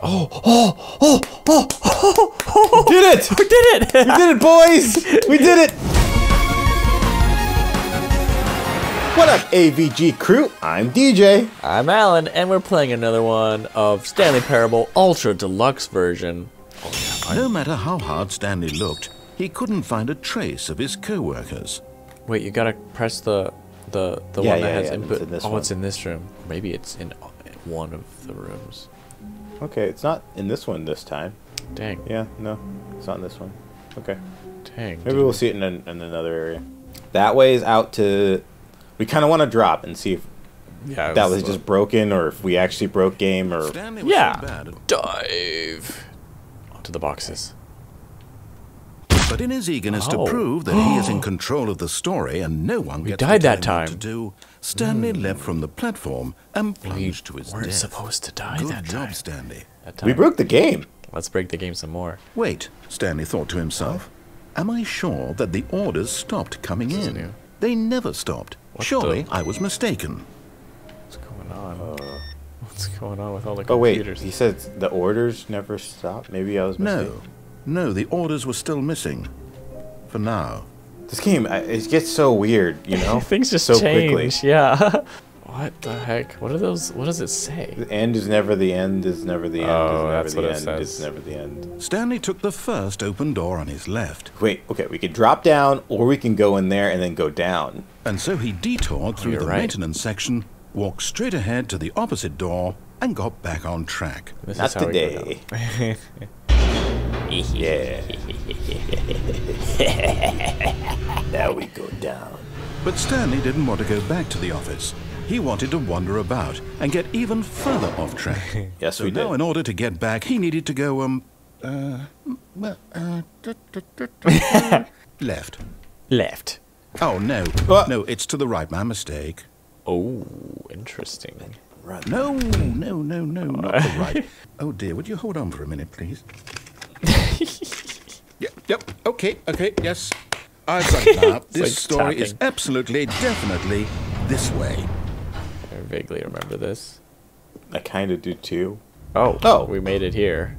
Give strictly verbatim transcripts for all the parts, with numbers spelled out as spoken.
Oh, oh, oh, oh, oh, oh. We did it! We did it! We did it, boys! We did it! What up, A V G crew? I'm D J. I'm Alan, and we're playing another one of Stanley Parable Ultra Deluxe version. No matter how hard Stanley looked, he couldn't find a trace of his co-workers. Wait, you gotta press the the the yeah, one yeah, that has yeah, input. It's in this oh, one. It's in this room. Maybe it's in one of the rooms. Okay, it's not in this one this time. Dang. Yeah, no, it's not in this one. Okay. Dang. Maybe dude. we'll see it in, an, in another area. That way is out to. We kind of want to drop and see if yeah, that was, was just broken or if we actually broke game or. Yeah. Dive onto the boxes. But in his eagerness oh. to prove that he is in control of the story and no one we gets died that time. To do, Stanley mm. leapt from the platform and plunged we to his weren't death. supposed to die Good that job, time. Stanley. That time. We broke the game. Let's break the game some more. Wait, Stanley thought to himself. Am I sure that the orders stopped coming in? New. They never stopped. What Surely the? I was mistaken. What's going on? Uh, what's going on with all the computers? Oh wait, he said the orders never stopped? Maybe I was mistaken. No. No, the orders were still missing. For now. This game, it gets so weird, you know? Things just so change, quickly. yeah. What the heck? What are those? What does it say? The end is never the end is never the end oh, is never that's the what end it says. It's never the end. Stanley took the first open door on his left. Wait, okay, we could drop down or we can go in there and then go down. And so he detoured oh, through the right. maintenance section, walked straight ahead to the opposite door, and got back on track. This Not today. Yeah. Now we go down. But Stanley didn't want to go back to the office. He wanted to wander about and get even further off track. Yes, so we did. Now, in order to get back, he needed to go um, uh, well, uh, left. Left. Oh no, uh, no, it's to the right. My mistake. Oh, interesting. Right. No, no, no, no, not the right. Oh dear, would you hold on for a minute, please? Yep, yep, okay, okay, yes. I've got it now. This like story tapping. is absolutely, definitely this way. I vaguely remember this. I kind of do too. Oh, oh, we made it here.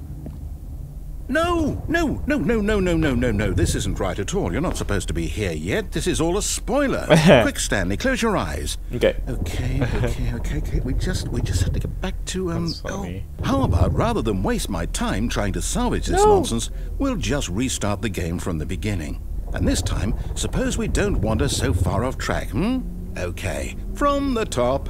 No, no, no, no, no, no, no, no, no. This isn't right at all. You're not supposed to be here yet. This is all a spoiler. Quick, Stanley, close your eyes. Okay. Okay, okay, okay, okay. We just, we just have to get back to um. Oh, how about rather than waste my time trying to salvage this no. nonsense, we'll just restart the game from the beginning. And this time, suppose we don't wander so far off track. Hmm. Okay. From the top.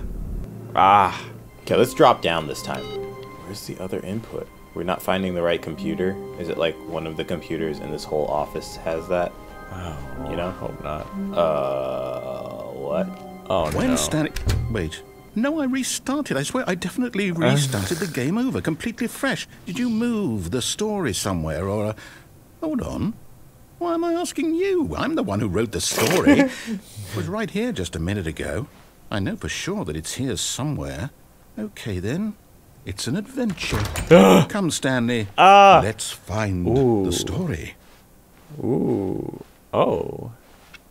Ah. Okay. Let's drop down this time. Where's the other input? We're not finding the right computer. Is it like one of the computers in this whole office has that? Oh, you know? Hope not. Uh, what? Oh, when no. Stanley... Wait. No, I restarted. I swear I definitely restarted the game over. Completely fresh. Did you move the story somewhere or... Uh... Hold on. Why am I asking you? I'm the one who wrote the story. It was right here just a minute ago. I know for sure that it's here somewhere. Okay, then. It's an adventure. Come, Stanley. Ah. Let's find Ooh. the story. Ooh. Oh.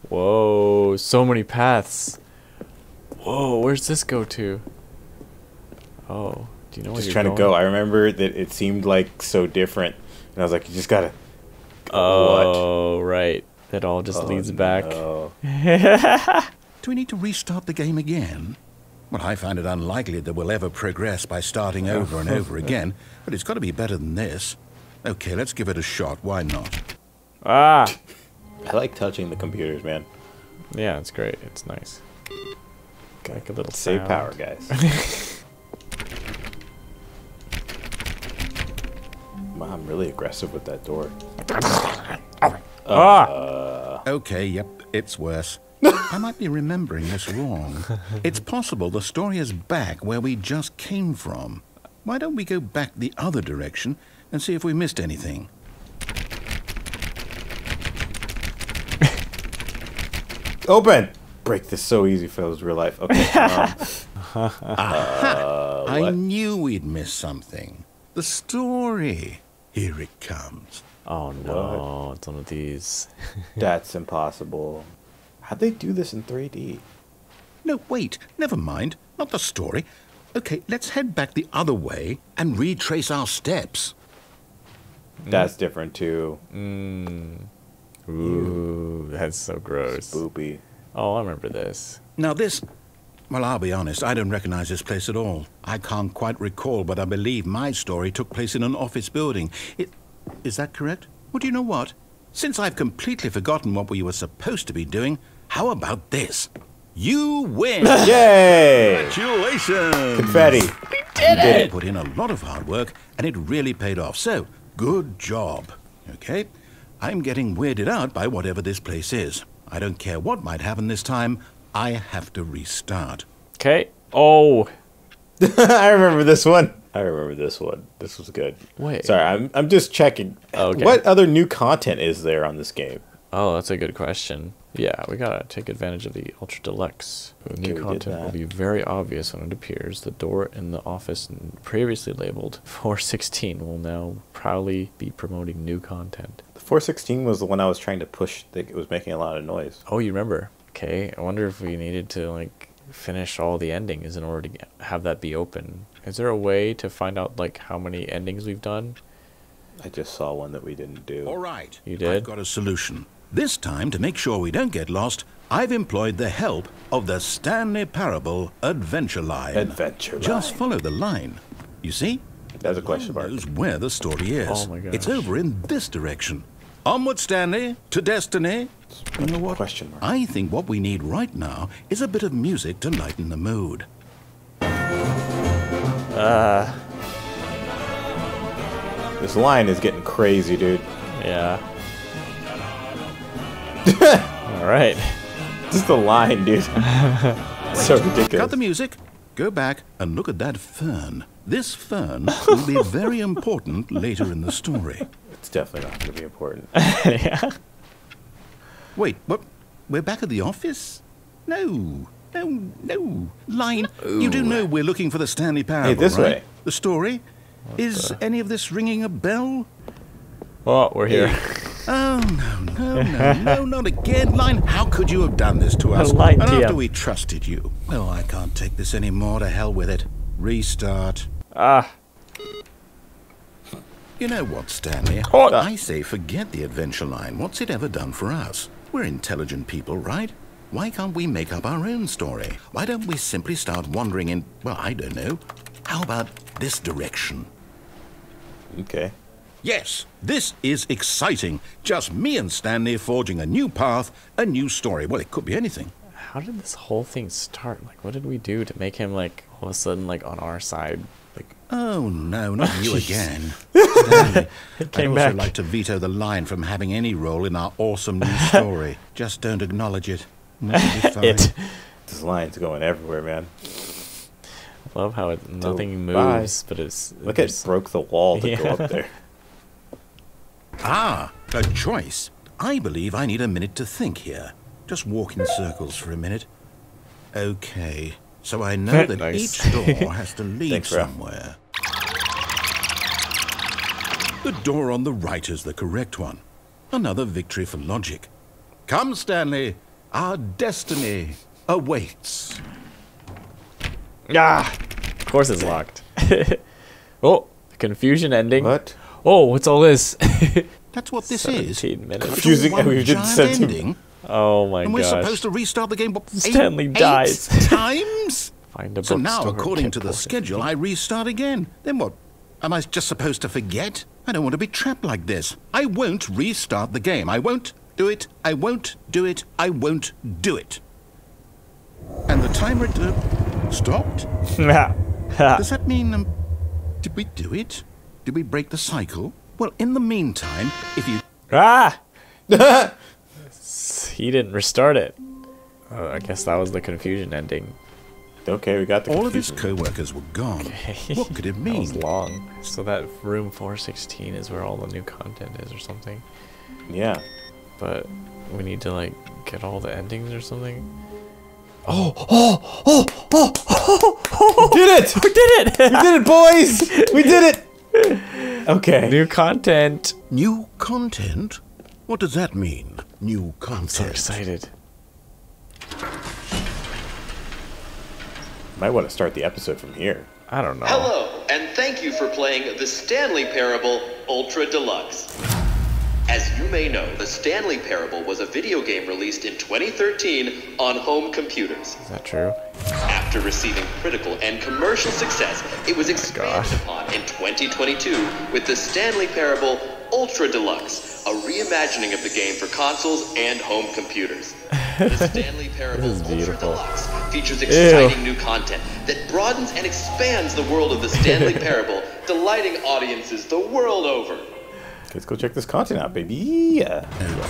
Whoa. So many paths. Whoa. Where's this go to? Oh. Do you know I'm where just you're trying going? to go? I remember that it seemed like so different, and I was like, you just gotta. Oh, what? right. That all just oh, leads back. No. Do we need to restart the game again? Well, I find it unlikely that we'll ever progress by starting over and over again, but it's got to be better than this. Okay, let's give it a shot. Why not? Ah! I like touching the computers, man. Yeah, it's great. It's nice. Got like a little sound. Save power, guys. Wow, I'm really aggressive with that door. Uh, ah! Okay, yep, it's worse. I might be remembering this wrong. It's possible the story is back where we just came from. Why don't we go back the other direction and see if we missed anything? Open! Break this so easy for those real life. Okay. Um, uh, I knew we'd miss something. The story. Here it comes. Oh no, what? It's one of these. That's impossible. How'd they do this in three D? No, wait. Never mind. Not the story. Okay, let's head back the other way and retrace our steps. Mm. That's different, too. Mm. Ooh, that's so gross. Spoopy. Oh, I remember this. Now this... Well, I'll be honest, I don't recognize this place at all. I can't quite recall, but I believe my story took place in an office building. It... Is that correct? Well, do you know what? Since I've completely forgotten what we were supposed to be doing, how about this? You win! Yay! Congratulations! Confetti. We did it! We put in a lot of hard work, and it really paid off. So, good job. Okay? I'm getting weirded out by whatever this place is. I don't care what might happen this time. I have to restart. Okay. Oh. I remember this one. I remember this one. This was good. Wait. Sorry, I'm I'm just checking. Okay. What other new content is there on this game? Oh, that's a good question. Yeah, we gotta take advantage of the Ultra Deluxe. Okay, new content will be very obvious when it appears. The door in the office previously labeled four sixteen will now proudly be promoting new content. The four sixteen was the one I was trying to push that it was making a lot of noise. Oh, you remember? Okay, I wonder if we needed to like finish all the endings in order to have that be open. Is there a way to find out like how many endings we've done? I just saw one that we didn't do. All right. You did? I've got a solution. This time, to make sure we don't get lost, I've employed the help of the Stanley Parable Adventure Line. Adventure Line. Just follow the line. You see? That's a question mark. Knows where the story is. Oh my gosh. It's over in this direction. Onward, Stanley, to destiny. You know what? Question mark. I think what we need right now is a bit of music to lighten the mood. Uh, this line is getting crazy, dude. Yeah. All right. Just the line, dude. So ridiculous. Cut the music. Go back and look at that fern. This fern will be very important later in the story. It's definitely not going to be important. Yeah. Wait, what? We're back at the office? No. No, no. Line, no. You do know we're looking for the Stanley Parable, hey, this right? way. The story? What is the... any of this ringing a bell? Oh, we're here. Oh, no, no, no, no, not again. Line, how could you have done this to us? Line, and after we trusted you. Well, I can't take this anymore. To hell with it. Restart. Ah. You know what, Stanley? Oh, I say forget the adventure line. What's it ever done for us? We're intelligent people, right? Why can't we make up our own story? Why don't we simply start wandering in, well, I don't know. How about this direction? Okay. Yes, this is exciting. Just me and Stanley forging a new path, a new story. Well, it could be anything. How did this whole thing start? Like, what did we do to make him, like, all of a sudden, like, on our side? Like, oh no, not you again. Stanley, it came I'd back. also like to veto the line from having any role in our awesome new story. Just don't acknowledge it. It. This line's going everywhere, man. I love how it, nothing moves, but it's... Look, it broke the wall to yeah. go up there. Ah, a choice. I believe I need a minute to think here. Just walk in circles for a minute. Okay. So I know that nice. each door has to lead Thanks, somewhere. The door on the right is the correct one. Another victory for logic. Come, Stanley. Our destiny awaits. Ah, of course it's locked. Oh, confusion ending. What? Oh, what's all this? That's what this is. Minutes. Confusing and we didn't send ending. Oh my god! And we're gosh. supposed to restart the game. Stanley eight, dies eight times. Find a so now, according to the schedule, I restart again. Then what? Am I just supposed to forget? I don't want to be trapped like this. I won't restart the game. I won't do it. I won't do it. I won't do it. And the timer uh, stopped. Does that mean um, did we do it? Did we break the cycle? Well, in the meantime, if you ah. He didn't restart it. Uh, I guess that was the confusion ending. Okay, we got the confusion. All of his co-workers were gone. Okay. What could it mean? That was long. So that room four sixteen is where all the new content is or something. Yeah. But we need to, like, get all the endings or something. Oh, oh, oh, oh, oh, oh. We did it! We did it! We did it, boys! We did it! Okay. New content. New content? What does that mean? New content. I'm so excited. Might want to start the episode from here. I don't know. Hello, and thank you for playing the Stanley Parable Ultra Deluxe. As you may know, the Stanley Parable was a video game released in twenty thirteen on home computers. Is that true? After receiving critical and commercial success, it was expanded upon in twenty twenty-two with the Stanley Parable Ultra Deluxe, a reimagining of the game for consoles and home computers. The Stanley Parable Ultra Deluxe features exciting Ew. new content that broadens and expands the world of the Stanley Parable, delighting audiences the world over. Let's go check this content out, baby. Yeah.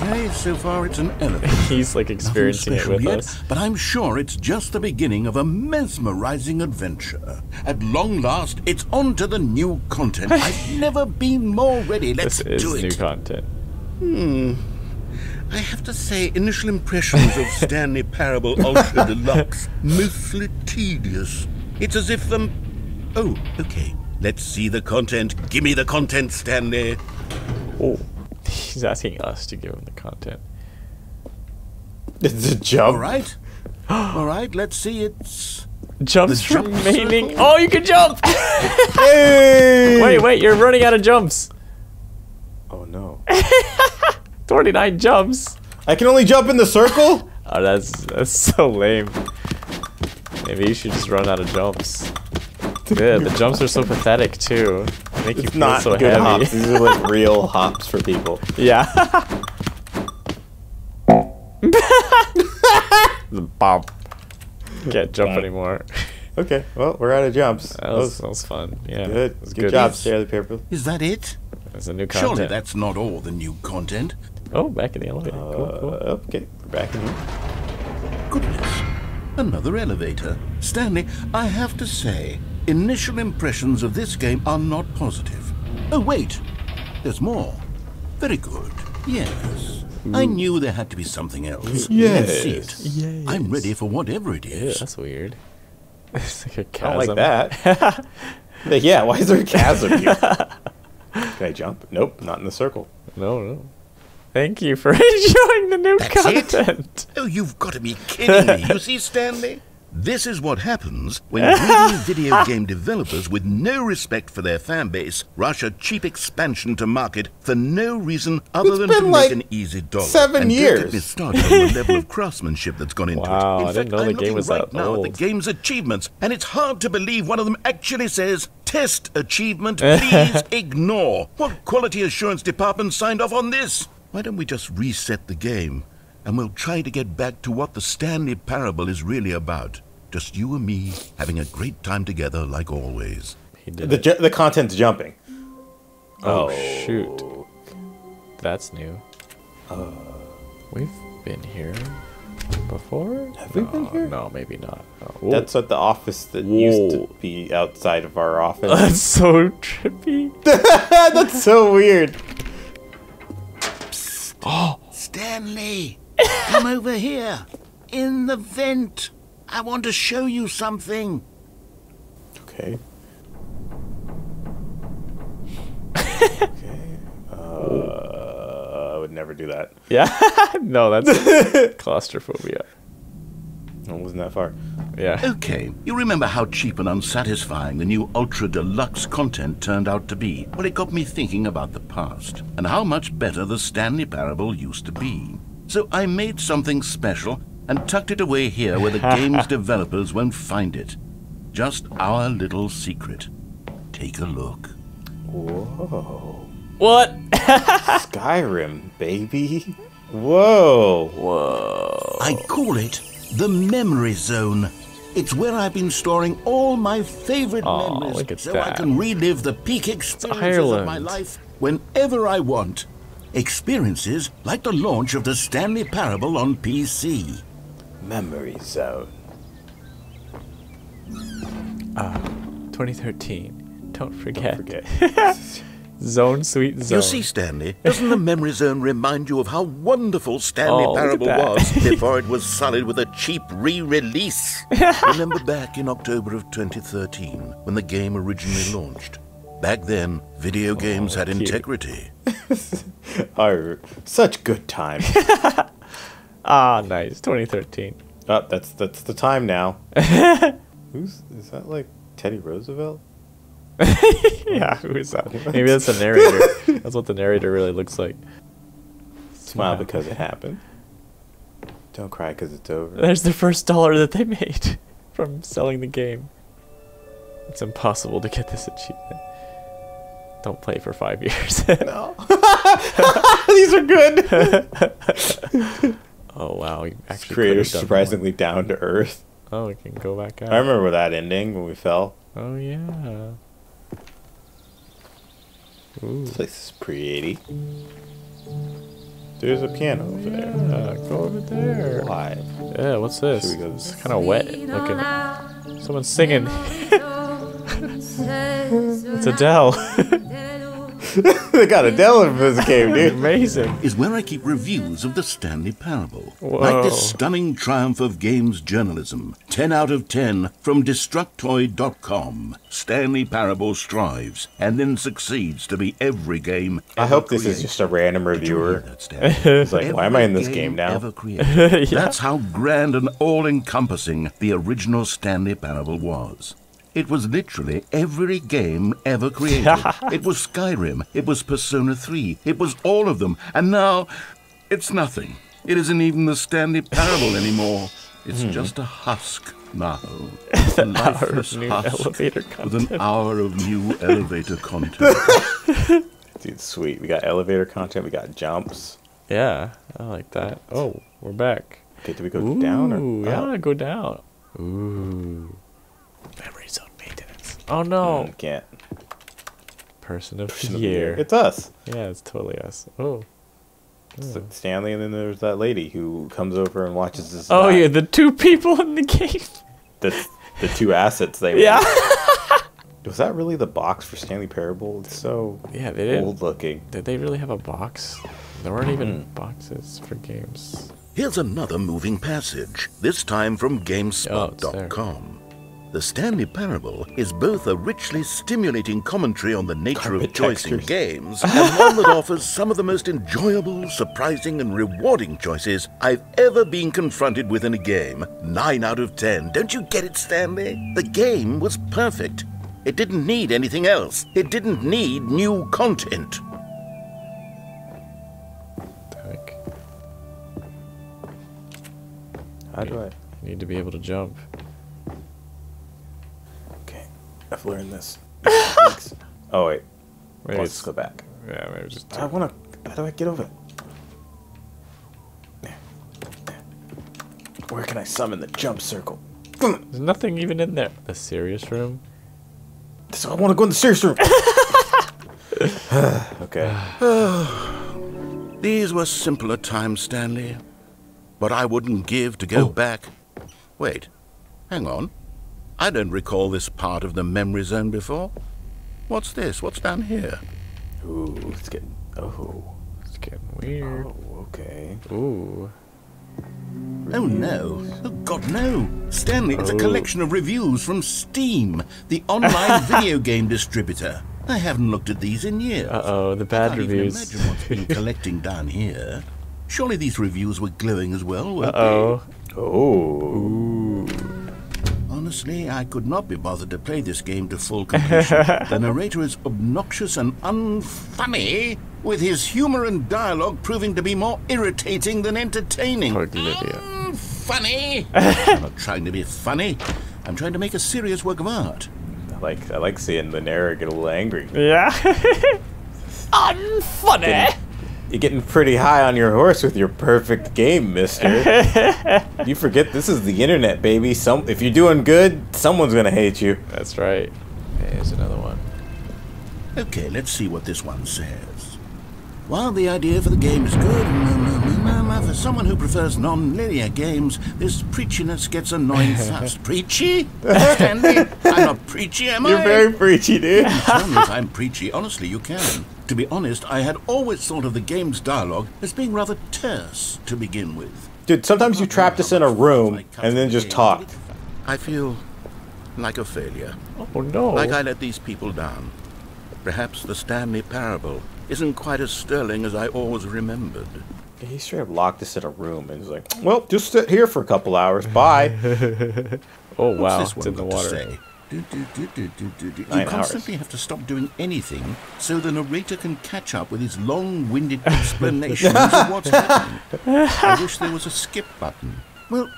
Okay, so far it's an elevator. He's like experiencing it with yet, us. But I'm sure it's just the beginning of a mesmerizing adventure. At long last, it's on to the new content. I've never been more ready. Let's this is do it. New content. Hmm. I have to say, initial impressions of Stanley Parable Ultra Deluxe mostly tedious. It's as if them. Oh, okay. Let's see the content. Give me the content, Stanley. Oh, he's asking us to give him the content. It's a jump. All right. All right, let's see it's... Jumps the remaining... Jump. Oh, you can jump! Hey! Wait, wait, you're running out of jumps. Oh, no. twenty-nine jumps. I can only jump in the circle? Oh, that's, that's so lame. Maybe you should just run out of jumps. Good. The jumps are so pathetic too. They make it's you feel not so good heavy. Hops. These are like real hops for people. Yeah. The bump. Can't jump Bye. anymore. Okay. Well, we're out of jumps. That was, that was fun. Yeah. Good. It was good, good job, Stanley Parable. Is that it? That's a new content. Surely that's not all the new content. Oh, back in the elevator. Uh, cool, cool. Okay, we're back in. Goodness. Another elevator. Stanley, I have to say. Initial impressions of this game are not positive. Oh, wait. There's more. Very good. Yes. Mm. I knew there had to be something else. Yes. Let's see it. Yes. I'm ready for whatever it is. Yeah, that's weird. It's like a chasm. I don't like that. Like, yeah, why is there a chasm here? Can I jump? Nope, not in the circle. No, no. Thank you for enjoying the new that's content. It? Oh, you've got to be kidding me. You see, Stanley? This is what happens when greedy video game developers with no respect for their fan base rush a cheap expansion to market for no reason other it's than to like make an easy dollar. Seven and years. Don't get me started on the level of craftsmanship that's gone into wow, it. In fact, I didn't know the I'm game was right that now old. At the game's achievements, and it's hard to believe one of them actually says, "Test achievement, please ignore." What quality assurance department signed off on this? Why don't we just reset the game? And we'll try to get back to what the Stanley Parable is really about. Just you and me having a great time together, like always. The, ju the content's jumping. Oh, oh, shoot. That's new. Uh, We've been here before? Have no, we been here? No, maybe not. Oh, that's at the office that Whoa. used to be outside of our office. That's so trippy. That's so weird. Psst. Oh, Stanley! Come over here, in the vent. I want to show you something. Okay. Okay. Uh, I would never do that. Yeah. No, that's claustrophobia. It wasn't that far. Yeah. Okay. You remember how cheap and unsatisfying the new Ultra Deluxe content turned out to be? Well, it got me thinking about the past and how much better the Stanley Parable used to be. So I made something special and tucked it away here where the game's developers won't find it. Just our little secret. Take a look. Whoa. What? Skyrim, baby. Whoa. Whoa. I call it the memory zone. It's where I've been storing all my favorite oh, memories look at so that. I can relive the peak experiences of my life whenever I want. Experiences like the launch of the Stanley Parable on P C. Memory zone. Ah, twenty thirteen. Don't forget. Don't forget. Zone sweet zone. You see, Stanley, doesn't the memory zone remind you of how wonderful Stanley oh, Parable was before it was sullied with a cheap re-release? Remember back in October of twenty thirteen when the game originally launched? Back then, video games oh, had cute. integrity. Our, such good time. Ah, nice. twenty thirteen. Oh, that's that's the time now. Who's is that? Like Teddy Roosevelt? Yeah, who is that? What? Maybe that's the narrator. That's what the narrator really looks like. Smile yeah. because it happened. Don't cry because it's over. There's the first dollar that they made from selling the game. It's impossible to get this achievement. Don't play for five years. No. These are good. Oh, wow. You actually creator's surprisingly more. Down to earth. Oh, we can go back out. I remember that ending when we fell. Oh, yeah. Ooh. This place is pretty. There's a piano over there. Uh, go over there. Live. Yeah, what's this? Should we go this? It's kind of wet looking. Someone's singing. It's Adele. They got Adele in this game, dude. Amazing. Is where I keep reviews of the Stanley Parable. Whoa. Like this stunning triumph of games journalism. ten out of ten from Destructoid dot com. Stanley Parable strives and then succeeds to be every game ever I hope this created. Is just a random reviewer. It's like, every why am I in this game, game now? Ever yeah. That's how grand and all-encompassing the original Stanley Parable was. It was literally every game ever created. It was Skyrim. It was Persona three. It was all of them. And now, it's nothing. It isn't even the Stanley Parable anymore. It's hmm. just a husk now. A lifeless husk with an hour of new elevator content. Dude, sweet. We got elevator content. We got jumps. Yeah, I like that. Oh, we're back. Okay, do we go Ooh, down or up? Yeah, go down. Ooh. Memories on maintenance. Oh no! Mm, can't. Person of Person the year. It's us. Yeah, it's totally us. Oh. It's oh. Stanley, and then there's that lady who comes over and watches this. Oh die. Yeah, the two people in the game. The the two assets they. Yeah. Was that really the box for Stanley Parable? It's so yeah, they did. Old looking. Did they really have a box? There weren't even boxes for games. Here's another moving passage. This time from Gamespot dot com. Oh, The Stanley Parable is both a richly stimulating commentary on the nature Carpet of choice textures. In games and one that offers some of the most enjoyable, surprising, and rewarding choices I've ever been confronted with in a game. nine out of ten. Don't you get it, Stanley? The game was perfect. It didn't need anything else. It didn't need new content. Heck. How do I? I need to be able to jump. I've learned this. Oh wait, wait let's go back. Yeah, maybe just. I wanna. How do I get over it? Where can I summon the jump circle? There's nothing even in there. The serious room. So I want to go in the serious room. Okay. These were simpler times, Stanley. But I wouldn't give to go oh. back. Wait, hang on. I don't recall this part of the memory zone before. What's this? What's down here? Ooh, it's getting... Oh. It's getting weird. Oh, okay. Ooh. Reviews. Oh, no. Oh, God, no. Stanley, oh. It's a collection of reviews from Steam, the online video game distributor. I haven't looked at these in years. Uh-oh, the bad reviews. I can't even imagine what's been collecting down here. Surely these reviews were glowing as well, weren't Uh-oh. they? Oh. Ooh. Honestly, I could not be bothered to play this game to full completion. The narrator is obnoxious and unfunny, with his humor and dialogue proving to be more irritating than entertaining. Mm, funny? I'm not trying to be funny. I'm trying to make a serious work of art. I like, I like seeing the narrator get a little angry. Yeah. Unfunny. Getting, you're getting pretty high on your horse with your perfect game, mister. You forget this is the internet, baby. Some if you're doing good, someone's gonna hate you. That's right. Here's another one. Okay, let's see what this one says. While the idea for the game is good, for someone who prefers non-linear games, this preachiness gets annoying fast. Preachy? Stanley? I'm not preachy, am I? You're very preachy, dude. Tell me if I'm preachy. Honestly, you can. To be honest, I had always thought of the game's dialogue as being rather terse to begin with. Dude, sometimes you trapped us in a room and then just talked. I feel like a failure. Oh no. Like I let these people down. Perhaps the Stanley Parable isn't quite as sterling as I always remembered. He straight up locked us in a room and was like, well, just sit here for a couple hours. Bye. Oh wow, it's in the water. Do, do, do, do, do, do, do. You constantly hours. have to stop doing anything so the narrator can catch up with his long-winded explanations of what's happening. I wish there was a skip button. Well,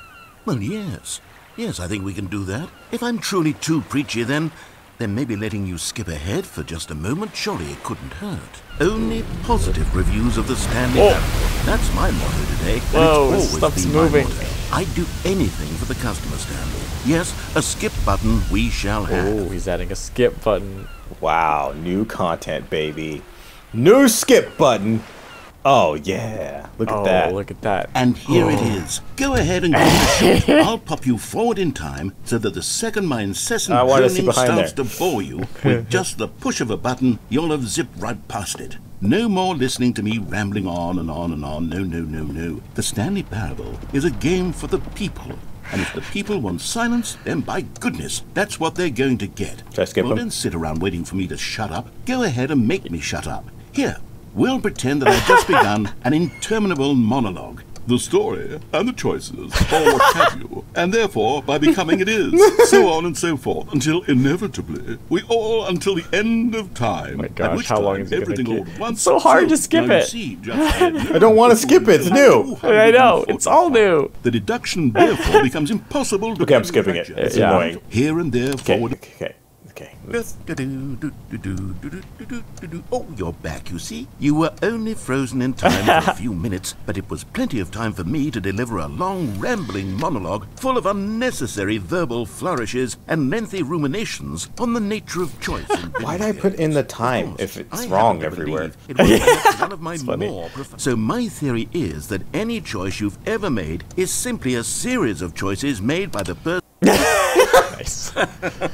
well, yes. Yes, I think we can do that. If I'm truly too preachy, then, then maybe letting you skip ahead for just a moment, surely it couldn't hurt. Only positive reviews of the Stanley Parable. Oh. That's my motto today. And Whoa, it's always been moving. My motto. I'd do anything for the customer, Stanley. Yes, a skip button we shall have. Oh, he's adding a skip button. Wow, new content, baby. New skip button. Oh, yeah. Look at oh, that. Oh, look at that. And here oh. it is. Go ahead and give it a shot. I'll pop you forward in time so that the second my incessant burning starts there. to bore you, with just the push of a button, you'll have zipped right past it. No more listening to me rambling on and on and on. No, no, no, no. The Stanley Parable is a game for the people. And if the people want silence, then by goodness, that's what they're going to get. Should I skip well, them? Don't sit around waiting for me to shut up. Go ahead and make me shut up. Here, we'll pretend that I've just begun an interminable monologue. The story and the choices, or what have you, and therefore by becoming it is, so on and so forth, until inevitably we all until the end of time. Oh my gosh, how long is it going to get? It's so hard to skip it. See, I don't want to skip it. It's new. I know. It's all new. The deduction therefore becomes impossible. To okay, I'm skipping it. It's yeah. annoying. Here and there, okay. forward. Okay. Okay. Oh, you're back, you see? You were only frozen in time for a few minutes, but it was plenty of time for me to deliver a long, rambling monologue full of unnecessary verbal flourishes and lengthy ruminations on the nature of choice. Why'd I put in the time if it's wrong everywhere? It was one of my more so my theory is that any choice you've ever made is simply a series of choices made by the person... Nice.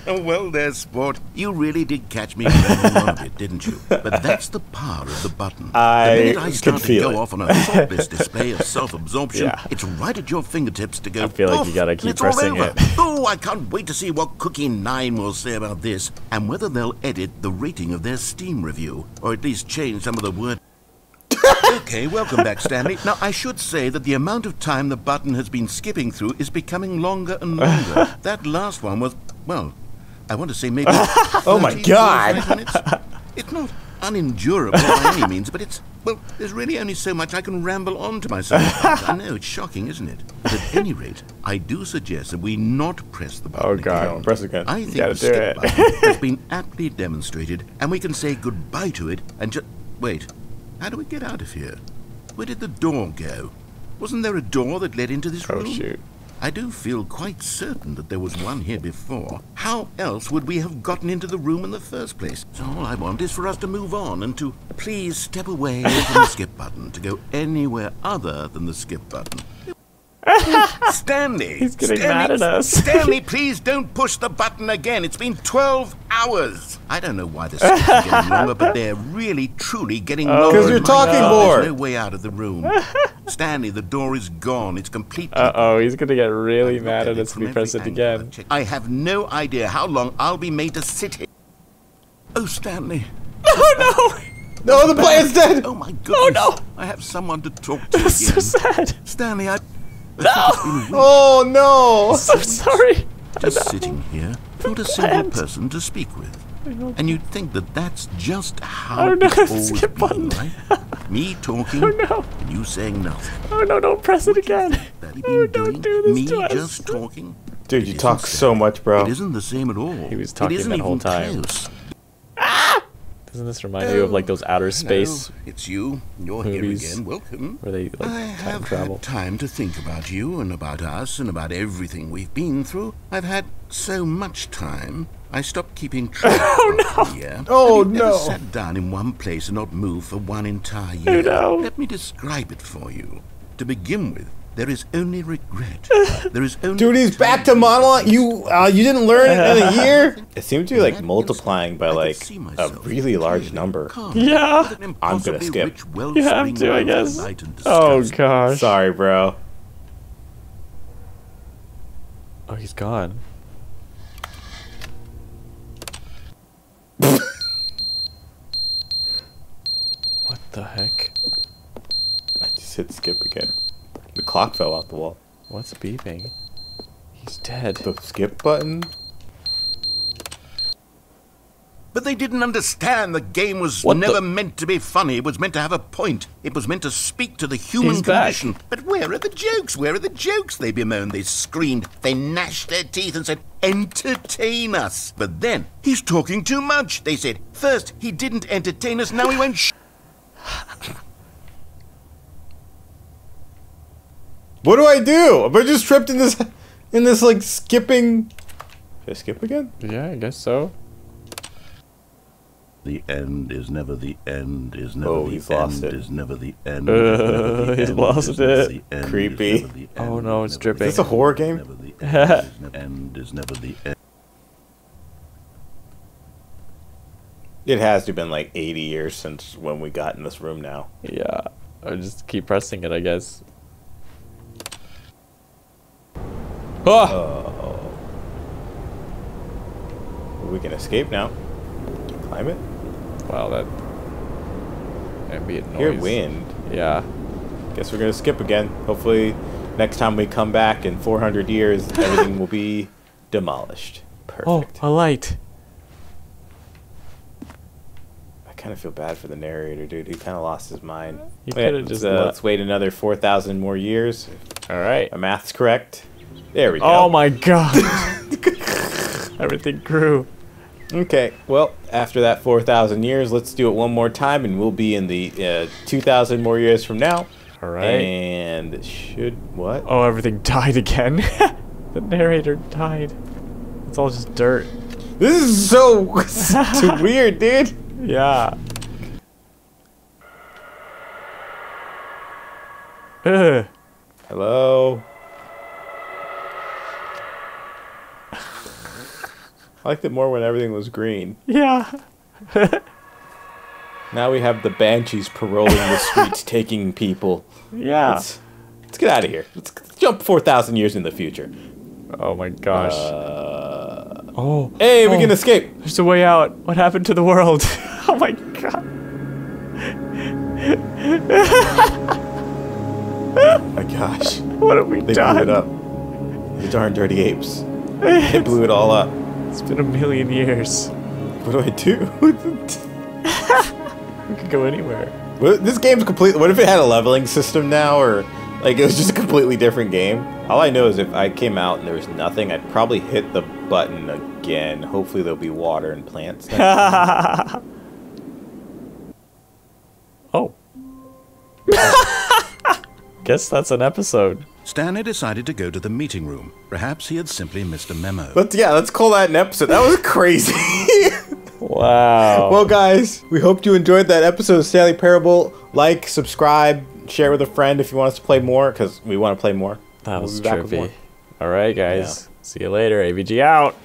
Well there, sport. You really did catch me grabbing one of it, didn't you? But that's the power of the button. I the minute I start to go it. off on a thoughtless display of self-absorption, yeah. it's right at your fingertips to go I feel like off, you gotta keep pressing it. Oh, I can't wait to see what Cookie nine will say about this, and whether they'll edit the rating of their Steam review, or at least change some of the word... Okay, welcome back, Stanley. Now, I should say that the amount of time the button has been skipping through is becoming longer and longer. That last one was, well, I want to say maybe... Oh my god! It's not unendurable by any means, but it's, well, there's really only so much I can ramble on to myself about. I know, it's shocking, isn't it? But at any rate, I do suggest that we not press the button. Oh god, again. press again. I think the skip button has been aptly demonstrated, and we can say goodbye to it and just... Wait. How do we get out of here? Where did the door go? Wasn't there a door that led into this room? Oh, shoot. I do feel quite certain that there was one here before. How else would we have gotten into the room in the first place? So all I want is for us to move on and to please step away from the skip button to go anywhere other than the skip button. Stanley! He's getting Stanley, mad at us. Stanley, please don't push the button again. It's been twelve hours. I don't know why this is getting longer, but they're really, truly getting longer. Because you're talking more. There's no way out of the room. Stanley, the door is gone. It's completely... Uh-oh, he's going to get really mad at us if we press it again. I have no idea how long I'll be made to sit here. Oh, Stanley. Oh, no! No, the player's dead! Oh, my goodness. Oh, no! I have someone to talk to again. That's so sad. Stanley, I... No! Oh no! I'm so sorry. Just sitting here, not a single person to speak with. And you'd think that that's just how it's always been, right? Me talking, oh, no. and you saying nothing. Oh no, don't press it again. Oh, don't do this me to us. Just talking? Dude, you talk so much, bro. It isn't the same at all. He was talking that whole time. Ah! Doesn't this remind you oh, of like those outer space? No, it's you. You're movies here again. Welcome. Where they like, I have time travel. Had time to think about you and about us and about everything we've been through. I've had so much time. I stopped keeping track. Oh no! Year. Oh no! Never sat down in one place and not moved for one entire year. Oh, no. Let me describe it for you. To begin with, there is only regret. There is only dude, he's back to monologue. You, uh, you didn't learn in a year. It seemed to be like multiplying by like a really large number. Yeah, I'm gonna skip. You have to, I guess. Oh gosh. Sorry, bro. Oh, he's gone. What the heck? I just hit skip again. The clock fell off the wall. What's beeping? He's dead. The skip button? But they didn't understand the game was what never the? meant to be funny. It was meant to have a point. It was meant to speak to the human He's condition. Back. But where are the jokes? Where are the jokes? They bemoaned, they screamed, they gnashed their teeth and said, entertain us. But then, he's talking too much, they said. First, he didn't entertain us, now he won't sh- What do I do? Am I just tripped in this, in this like skipping? Should I skip again? Yeah, I guess so. The end is never the end is never oh, the he's end lost it. is never the end. Uh, he's end, lost it. Creepy. Oh no, it's dripping. Is this a horror game? End is never the end. It has to have been like eighty years since when we got in this room now. Yeah, I just keep pressing it, I guess. Oh. Uh, we can escape now. Climb it. Wow, that ambient noise. Hear wind. Yeah. Guess we're gonna skip again. Hopefully, next time we come back in four hundred years, everything will be demolished. Perfect. Oh, a light. I kind of feel bad for the narrator, dude. He kind of lost his mind. You could have just. Uh, let's wait another four thousand more years. All right. My math's correct. There we go. Oh my god. Everything grew. Okay, well, after that four thousand years, let's do it one more time, and we'll be in the uh, two thousand more years from now. All right. And should... What? Oh, everything died again. The narrator died. It's all just dirt. This is so too weird, dude. Yeah. Uh. Hello? I liked it more when everything was green. Yeah. Now we have the banshees paroling the streets, taking people. Yeah. Let's, let's get out of here. Let's jump four thousand years in the future. Oh my gosh. Uh, oh. Hey, we oh. can escape. There's a way out. What happened to the world? Oh my god. Oh my gosh. What have we they done? They blew it up. The darn dirty apes. They blew it all up. It's been a million years. What do I do? We could go anywhere. What, this game's completely... What if it had a leveling system now, or... Like, it was just a completely different game? All I know is if I came out and there was nothing, I'd probably hit the button again. Hopefully there'll be water and plants. Oh. Guess that's an episode. Stanley decided to go to the meeting room. Perhaps he had simply missed a memo. Let's, yeah, let's call that an episode. That was crazy. Wow. Well, guys, we hope you enjoyed that episode of Stanley Parable. Like, subscribe, share with a friend if you want us to play more, because we want to play more. That was trippy. All right, guys. Yeah. See you later. A V G out.